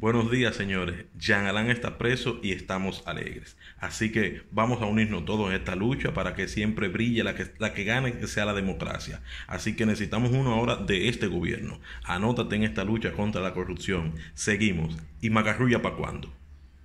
Buenos días, señores. Jean Alain está preso y estamos alegres. Así que vamos a unirnos todos en esta lucha para que siempre brille la que gane, que sea la democracia. Así que necesitamos una hora de este gobierno. Anótate en esta lucha contra la corrupción. Seguimos. ¿Y Macarrulla para cuándo?